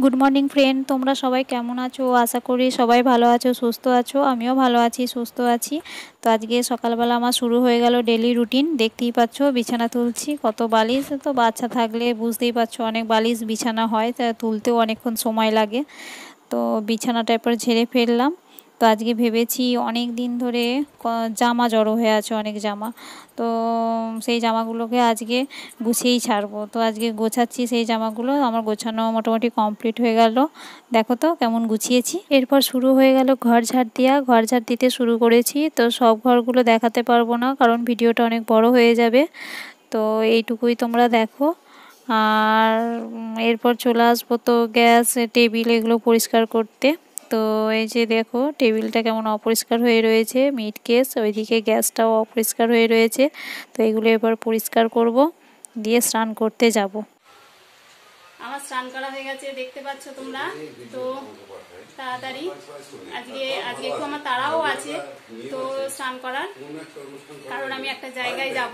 Good morning friend, तुम्हारा सबाई केमन आছো? आशा करी सबाई भालो आছো, सुस्थ आছো। आमिও भालो आছি, सुस्थ आছি। तो आज के सकालबेला आमार शुरू हो गेल डेली रुटीन। देखते ही पाচ্ছ বিছানা তুলছি, কত বালিশ। তো বাচ্চা থাকলে বুঝতেই পাচ্ছ অনেক বালিশ বিছানা হয়, তা তুলতেও অনেকক্ষণ সময় লাগে। তো বিছানাটা এরপর ঝেড়ে ফেললাম। तो आज के भेवेছি अनेक दिन ধরে জামা জড়ো হয়ে আছে, অনেক জামা। তো সেই জামাগুলোকে আজকে গুছিয়েই ছাড়বো। তো আজকে গোছাচ্ছি সেই জামাগুলো। আমার গোছানো মোটামুটি কমপ্লিট হয়ে গেল। দেখো তো কেমন গুছিয়েছি। এরপর শুরু হয়ে গেল ঘর ঝাড় দেওয়া। ঘর ঝাড় দিতে শুরু করেছি। তো সব ঘরগুলো দেখাতে পারবো না, কারণ ভিডিওটা অনেক বড় হয়ে যাবে। তো এইটুকুই তোমরা দেখো। আর এরপর চলে আসবো তো গ্যাস টেবিল এগুলো পরিষ্কার করতে। তো এই যে দেখো টেবিলটা কেমন অপরিষ্কার হয়ে রয়েছে, মিট কেস। ওইদিকে গ্যাসটাও অপরিষ্কার হয়ে রয়েছে। তো এগুলো এবার পরিষ্কার করব, দিয়ে স্নান করতে যাব। আমার স্নান করা হয়ে গেছে, দেখতে পাচ্ছ তোমরা। তো তাড়াতাড়ি আজকে একটু আমার তাড়াও আছে তো স্নান করার, কারণ আমি একটা জায়গায় যাব।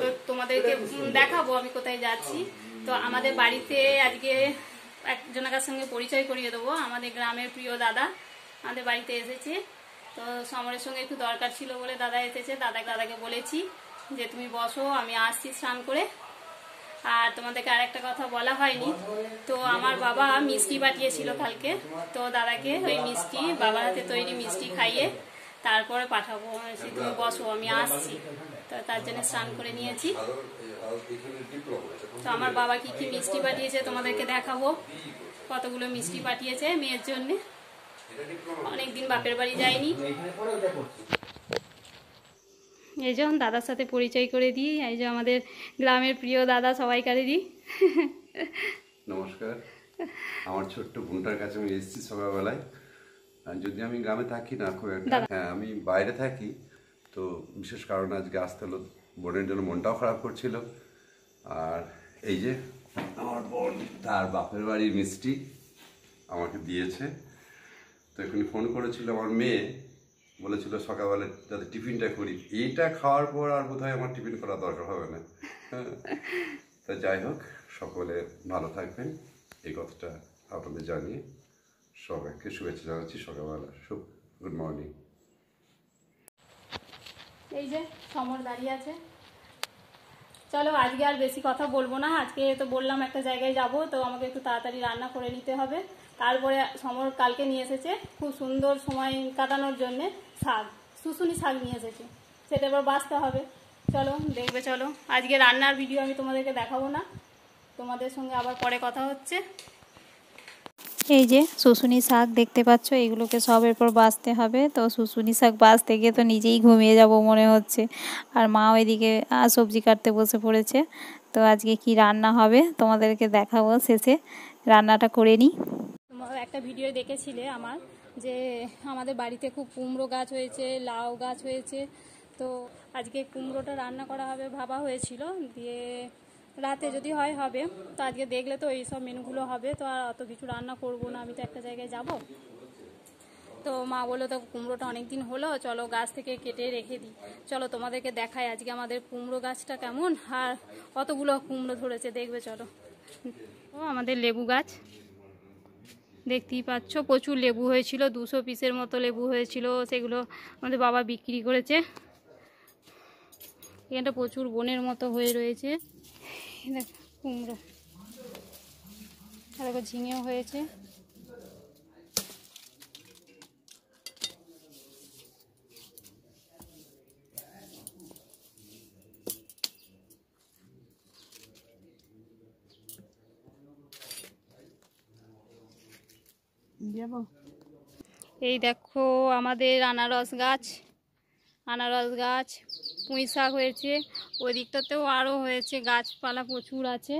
তো তোমাদেরকে দেখাবো আমি কোথায় যাচ্ছি। তো আমাদের বাড়িতে আজকে একজনের সঙ্গে পরিচয় করিয়ে দেবো। আমাদের গ্রামের প্রিয় দাদা আমাদের বাড়িতে এসেছে। তো সমরের সঙ্গে একটু দরকার ছিল বলে দাদা এসেছে। দাদাকে বলেছি যে তুমি বসো, আমি আসছি স্নান করে। আর তোমাদেরকে আর একটা কথা বলা হয়নি, তো আমার বাবা মিষ্টি পাঠিয়েছিল কালকে। তো দাদাকে ওই মিষ্টি, বাবার হাতে তৈরি মিষ্টি খাইয়ে তারপরে পাঠাবো। তুমি বসো, আমি আসছি। তো তার জন্য স্নান করে নিয়েছি। তো আমার বাবা কি মিষ্টি পাঠিয়েছে তোমাদেরকে দেখাবো। কতগুলো মিষ্টি পাঠিয়েছে মেয়ের জন্য, অনেকদিন বাপের বাড়ি যায়নি। এই যে দাদার সাথে পরিচয় করে দিই। এই যে আমাদের গ্রামের প্রিয় দাদা, সবাইকারেরই। নমস্কার। আমার ছোট্ট বোনটার কাছে আমি এসেছি সকালবেলায়। যদি আমি গ্রামে থাকি না খুব একটা, হ্যাঁ আমি বাইরে থাকি। তো বিশেষ কারণে আজকে আসতে হলো, বোনের জন্য মনটাও খারাপ করছিল। আর এই যে আমার বোন তার বাপের বাড়ির মিষ্টি আমাকে দিয়েছে। তো এখানে ফোন করেছিল আমার মেয়ে, বলেছিল সকালবেলা যাতে টিফিনটা করি। এইটা খাওয়ার পর আর কোথায় আমার টিফিন করার দরকার হবে না। তো যাই হোক, সকলে ভালো থাকবেন, এই কথাটা আপনাদের জানিয়ে সবাইকে শুভেচ্ছা জানাচ্ছি সকালবেলা। Good morning. এই যে সমর দাঁড়িয়ে আছে। চলো আজকে আর বেশি কথা বলবো না। আজকে তো বললাম একটা জায়গায় যাব, তো আমাকে একটু তাড়াতাড়ি রান্না করে নিতে হবে। তারপরে সমর কালকে নিয়ে এসেছে খুব সুন্দর সময় কাটানোর জন্যে শাক, শুশুনি শাক নিয়ে এসেছে। সেটা এবার বাঁচতে হবে। চলো দেখবে। চলো আজকে রান্নার ভিডিও আমি তোমাদেরকে দেখাবো না, তোমাদের সঙ্গে আবার পরে কথা হচ্ছে। এই যে শুশুনি শাক দেখতে পাচ্ছ, এগুলোকে সব এরপর বাছতে হবে। তো শুশুনি শাক বাছতে গিয়ে তো নিজেই ঘুমিয়ে যাব মনে হচ্ছে। আর মা ওইদিকে সবজি কাটতে বসে পড়েছে। তো আজকে কি রান্না হবে তোমাদেরকে দেখাবো, শেষে রান্নাটা করে নিই। একটা ভিডিও দেখেছিলে আমার, যে আমাদের বাড়িতে খুব কুমড়ো গাছ হয়েছে, লাউ গাছ হয়েছে। তো আজকে কুমড়োটা রান্না করা হবে ভাবা হয়েছিল, দিয়ে রাতে যদি হয় হবে। তো আজকে দেখলে তো এইসব মেনুগুলো হবে। তো আর অত কিছু রান্না করব না, আমি তো একটা জায়গায় যাব। তো মা বললো তো কুমড়োটা অনেক দিন হলো, চলো গাছ থেকে কেটে রেখে দিই। চলো তোমাদেরকে দেখাই আজকে আমাদের কুমড়ো গাছটা কেমন আর কতগুলো কুমড়ো ধরেছে, দেখবে। চলো ও আমাদের লেবু গাছ, দেখতেই পাচ্ছ প্রচুর লেবু হয়েছিল, 200 পিসের মতো লেবু হয়েছিল। সেগুলো আমাদের বাবা বিক্রি করেছে। এখানটা প্রচুর বনের মতো হয়ে রয়েছে। দেখো কুমড়ো, দেখো ঝিঙেও হয়েছে। এই দেখো আমাদের আনারস গাছ, পুঁই শাক হয়েছে। ওই দিকটাতেও আরও হয়েছে, গাছপালা প্রচুর আছে।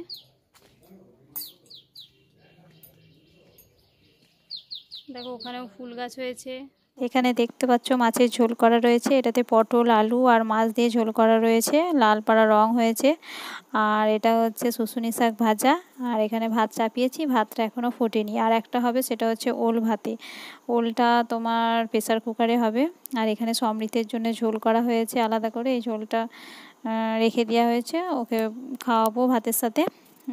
দেখো ওখানেও ফুল গাছ হয়েছে। এখানে দেখতে পাচ্ছ মাছের ঝোল করা রয়েছে। এটাতে পটল, আলু আর মাছ দিয়ে ঝোল করা রয়েছে, লাল পাড়া রং হয়েছে। আর এটা হচ্ছে শুশুনি শাক ভাজা। আর এখানে ভাত চাপিয়েছি, ভাতটা এখনও ফোটেনি। আর একটা হবে, সেটা হচ্ছে ওল ভাতে। ওলটা তোমার প্রেসার কুকারে হবে। আর এখানে সমৃদ্ধের জন্য ঝোল করা হয়েছে আলাদা করে। এই ঝোলটা রেখে দেওয়া হয়েছে, ওকে খাওয়াবো ভাতের সাথে।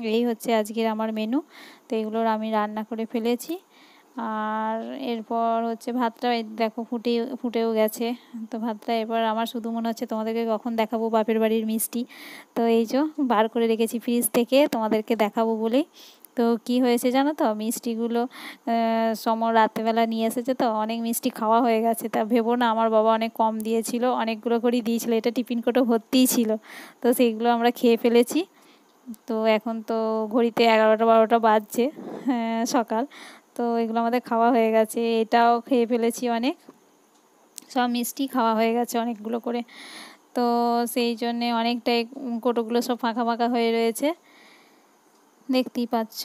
यही हे आजकेर आमार मेनू। तो एगुलोर आमी रान्ना करे फेलेছি আর এরপর হচ্ছে ভাতটা দেখো ফুটেও গেছে। তো ভাতটা এবার আমার শুধু মনে হচ্ছে তোমাদেরকে কখন দেখাবো বাপের বাড়ির মিষ্টি। তো এই যে বার করে রেখেছি ফ্রিজ থেকে তোমাদেরকে দেখাবো বলে। তো কি হয়েছে জানো তো মিষ্টিগুলো সময় রাতেবেলা নিয়ে এসেছে, তো অনেক মিষ্টি খাওয়া হয়ে গেছে। তা ভেবো না আমার বাবা অনেক কম দিয়েছিল, অনেকগুলো করেই দিয়েছিল, এটা টিফিন কোটো ভর্তিই ছিল। তো সেইগুলো আমরা খেয়ে ফেলেছি। তো এখন তো ঘড়িতে ১১টা ১২টা বাজছে সকাল। তো এগুলো আমাদের খাওয়া হয়ে গেছে, এটাও খেয়ে ফেলেছি, অনেক সব মিষ্টি খাওয়া হয়ে গেছে অনেকগুলো করে। তো সেই জন্যে অনেকটাই কোটোগুলো সব ফাঁকা ফাঁকা হয়ে রয়েছে, দেখতেই পাচ্ছ।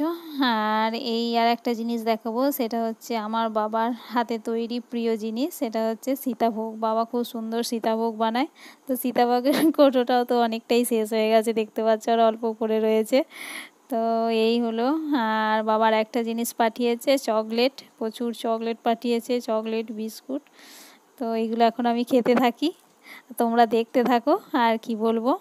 আর এই আর একটা জিনিস দেখাবো, সেটা হচ্ছে আমার বাবার হাতে তৈরি প্রিয় জিনিস, সেটা হচ্ছে সীতাভোগ। বাবা খুব সুন্দর সীতাভোগ বানায়। তো সীতাভোগের কোটোটাও তো অনেকটাই শেষ হয়ে গেছে, দেখতে পাচ্ছ আর অল্প করে রয়েছে। তো এই হলো। আর বাবার একটা জিনিস পাঠিয়েছে চকলেট, প্রচুর চকলেট পাঠিয়েছে, চকলেট বিস্কুট। তো এইগুলো এখন আমি খেতে থাকি, তোমরা দেখতে থাকো। আর কি বলবো,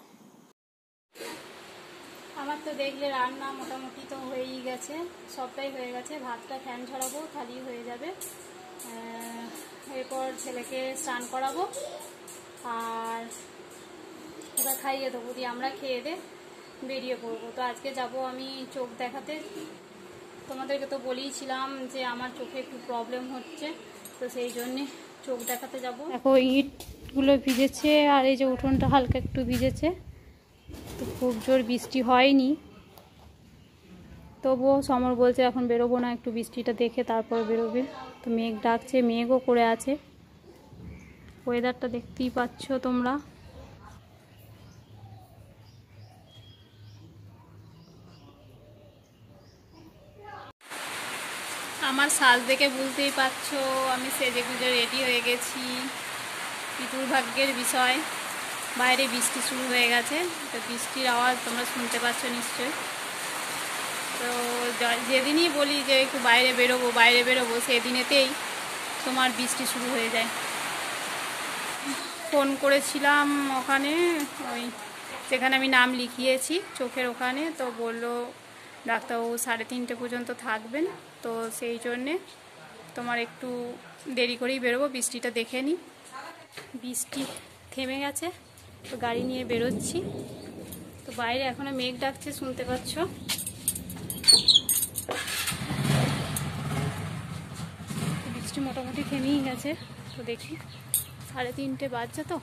আমার তো দেখলে রান্না মোটামুটি তো হয়েই গেছে, সবটাই হয়ে গেছে। ভাতটা ফ্যান ছড়াবো, খালি হয়ে যাবে। এরপর ছেলেকে স্নান করাবো আর এবার খাইয়ে দেবো, দিয়ে আমরা খেয়ে দে বেরিয়ে পড়বো। তো আজকে যাব আমি চোখ দেখাতে। তোমাদেরকে তো বলেইছিলাম যে আমার চোখে একটু প্রবলেম হচ্ছে, তো সেই জন্যে চোখ দেখাতে যাব। দেখো ইটগুলো ভিজেছে আর এই যে উঠোনটা হালকা একটু ভিজেছে। তো খুব জোর বৃষ্টি হয়নি, তবুও সমর বলছে এখন বেরোবো না, একটু বৃষ্টিটা দেখে তারপরে বেরোবে। তো মেঘ ডাকছে, মেঘও করে আছে, ওয়েদারটা দেখতেই পাচ্ছ তোমরা। আমার সাজ দেখে বুঝতেই পারছো আমি সেজে গুজে রেডি হয়ে গেছি। দুর্ভাগ্যের বিষয় বাইরে বৃষ্টি শুরু হয়ে গেছে, তো বৃষ্টির আওয়াজ তোমরা শুনতে পাচ্ছ নিশ্চয়ই। তো যেদিনই বলি যে একটু বাইরে বেরোবো বাইরে বেরোবো, সেদিনেতেই তোমার বৃষ্টি শুরু হয়ে যায়। ফোন করেছিলাম ওখানে, ওই যেখানে আমি নাম লিখিয়েছি চোখের ওখানে, তো বললো ডাক্তারবাবু 3:30 পর্যন্ত থাকবেন। তো সেই জন্যে তোমার একটু দেরি করেই বেরোবো, বৃষ্টিটা দেখে নিই। বৃষ্টি থেমে গেছে, তো গাড়ি নিয়ে বেরোচ্ছি। তো বাইরে এখনও মেঘ ডাকছে, শুনতে পাচ্ছ। বৃষ্টি মোটামুটি থেমেই গেছে, তো দেখি 3:30 বাজছে। তো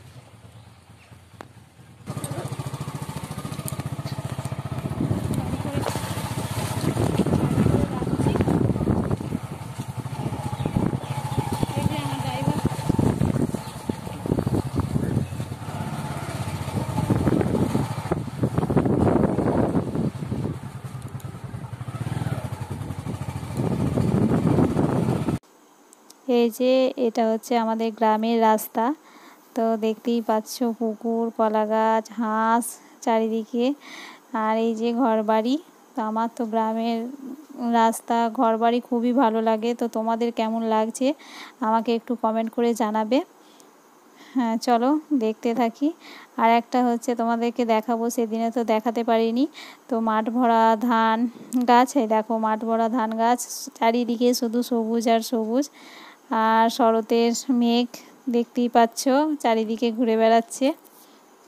এই যে এটা হচ্ছে আমাদের গ্রামের রাস্তা, তো দেখতেই পাচ্ছ পুকুর, কলা গাছ, হাঁস চারিদিকে, আর এই যে ঘরবাড়ি। তো আমার তো গ্রামের রাস্তা, ঘরবাড়ি খুবই ভালো লাগে। তো তোমাদের কেমন লাগছে আমাকে একটু কমেন্ট করে জানাবে। হ্যাঁ চলো দেখতে থাকি। আর একটা হচ্ছে তোমাদেরকে দেখাবো, সেদিনে তো দেখাতে পারিনি। তো মাঠ ভরা ধান গাছ, এই দেখো মাঠ ভরা ধান গাছ, চারিদিকে শুধু সবুজ আর সবুজ। আর শরতের মেঘ দেখতেই পাচ্ছ চারিদিকে ঘুরে বেড়াচ্ছে।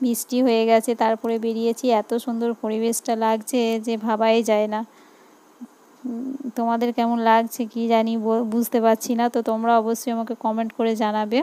বৃষ্টি হয়ে গেছে, তারপরে বেরিয়েছি, এত সুন্দর পরিবেশটা লাগছে যে ভাবাই যায় না। তোমাদের কেমন লাগছে কি জানি বুঝতে পারছি না, তো তোমরা অবশ্যই আমাকে কমেন্ট করে জানাবে।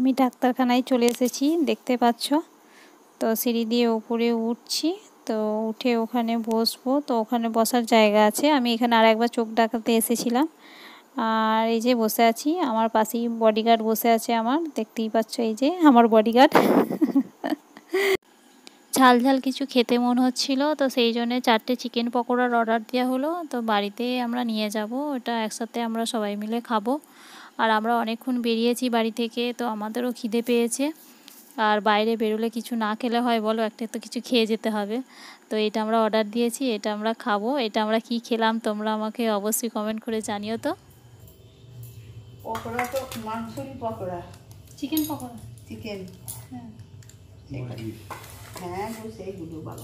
আমি ডাক্তারখানায় চলে এসেছি, দেখতে পাচ্ছ। তো সিঁড়ি দিয়ে উপরে উঠছি, তো উঠে ওখানে বসবো। তো ওখানে বসার জায়গা আছে। আমি এখানে আর একবার চোখ ডাকাতে এসেছিলাম, আর এই যে বসে আছি। আমার পাশেই বডিগার্ড বসে আছে আমার, দেখতেই পাচ্ছ। এই যে আমার বডিগার্ড। ঝাল ঝাল কিছু খেতে মন হচ্ছিল, তো সেই জন্য 4টে চিকেন পকোড়ার অর্ডার দেওয়া হলো। তো বাড়িতে আমরা নিয়ে যাব, ওটা একসাথে আমরা সবাই মিলে খাবো। আর আমরা অনেকক্ষণ বেরিয়েছি বাড়ি থেকে, তো আমাদেরও খিদে পেয়েছে। আর বাইরে বেরোলে কিছু না খেলে হয় বলো, একটা তো কিছু খেয়ে যেতে হবে। তো এটা আমরা অর্ডার দিয়েছি, এটা আমরা খাবো। এটা আমরা কি খেলাম তোমরা আমাকে অবশ্যই কমেন্ট করে জানিও। তো পকোড়া তো মাংসের পকোড়া, চিকেন পকোড়া, চিকেন, হ্যাঁ হ্যাঁ গো, সেইগুলো ভালো।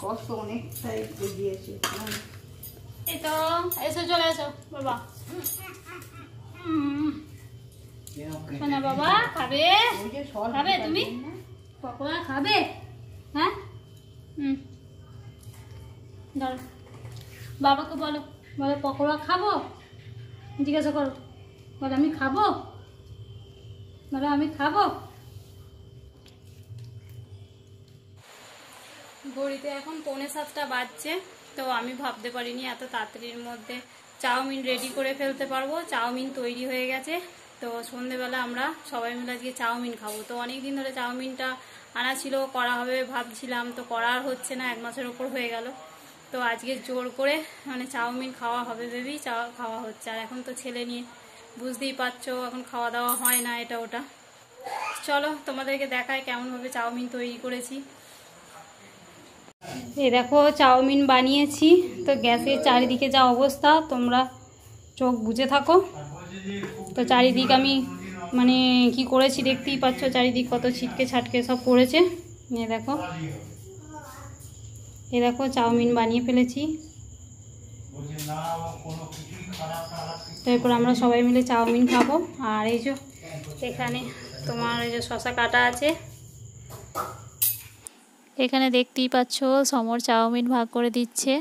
কষ্ট অনেকটাই দিয়েছে। এই তো এসে চলে আসো বাবা। সোনা বাবা খাবে, খাবে তুমি পকোড়া খাবে? হ্যাঁ ধরো, বাবাকে বলো, বলো পকোড়া খাবো। জিজ্ঞাসা করো, বলো আমি খাবো, বলো আমি খাবো। ঘড়িতে এখন 6:45 বাজছে। তো আমি ভাবতে পারিনি এত তাড়াতাড়ির মধ্যে চাউমিন রেডি করে ফেলতে পারবো। চাউমিন তৈরি হয়ে গেছে। তো সন্ধ্যেবেলা আমরা সবাই মিলে আজকে চাউমিন খাবো। তো অনেকদিন ধরে চাউমিনটা আনা ছিল, করা হবে ভাবছিলাম, তো করার হচ্ছে না, 1 মাসের ওপর হয়ে গেল। তো আজকে জোর করে মানে চাউমিন খাওয়া হবে ভেবেই খাওয়া হচ্ছে। আর এখন তো ছেলে নিয়ে বুঝতেই পারছো, এখন খাওয়া দাওয়া হয় না এটা ওটা। চলো তোমাদেরকে দেখায় কেমনভাবে চাউমিন তৈরি করেছি। এই দেখো চাউমিন বানিয়েছি। তো গ্যাসের চারিদিকে যা অবস্থা, তোমরা চোখ বুজে থাকো। তো চারিদিক আমি মানে কি করেছি দেখতেই পাচ্ছ, চারিদিক কত ছিটকে ছাটকে সব করেছে। এই দেখো, এই দেখো চাউমিন বানিয়ে ফেলেছি। তারপর আমরা সবাই মিলে চাউমিন খাবো। আর এই যে এখানে তোমার এই যে শসা কাটা আছে, এখানে দেখতেই পাচ্ছ সমর চাউমিন ভাগ করে দিচ্ছে।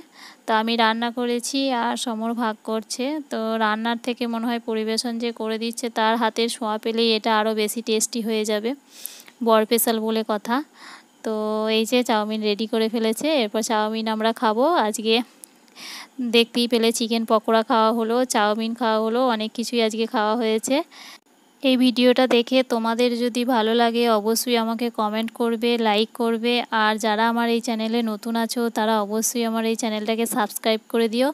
তো আমি রান্না করেছি আর সমর ভাগ করছে। তো রান্নার থেকে মনে হয় পরিবেশন যে করে দিচ্ছে, তার হাতের ছোঁয়া পেলেই এটা আরও বেশি টেস্টি হয়ে যাবে, বরপেশাল বলে কথা। তো এই যে চাউমিন রেডি করে ফেলেছে, এরপর চাউমিন আমরা খাবো। আজকে দেখতেই পেলে চিকেন পকোড়া খাওয়া হলো, চাউমিন খাওয়া হলো, অনেক কিছুই আজকে খাওয়া হয়েছে। এই ভিডিওটা দেখে তোমাদের যদি ভালো লাগে অবশ্যই আমাকে কমেন্ট করবে, লাইক করবে। আর যারা আমার এই চ্যানেলে নতুন আছো তারা অবশ্যই আমার এই চ্যানেলটাকে সাবস্ক্রাইব করে দিও।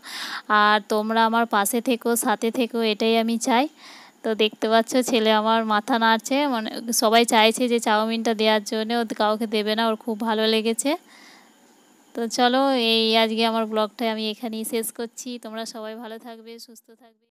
আর তোমরা আমার পাশে থেকো, সাথে থেকো, এটাই আমি চাই। তো দেখতে পাচ্ছ ছেলে আমার মাথা নাড়ছে, মানে সবাই চাইছে যে চাউমিনটা দেওয়ার জন্য, ও কাউকে দেবে না, ওর খুব ভালো লেগেছে। তো চলো এই আজকে আমার ব্লগটা আমি এখানেই শেষ করছি। তোমরা সবাই ভালো থাকবে, সুস্থ থাকবে।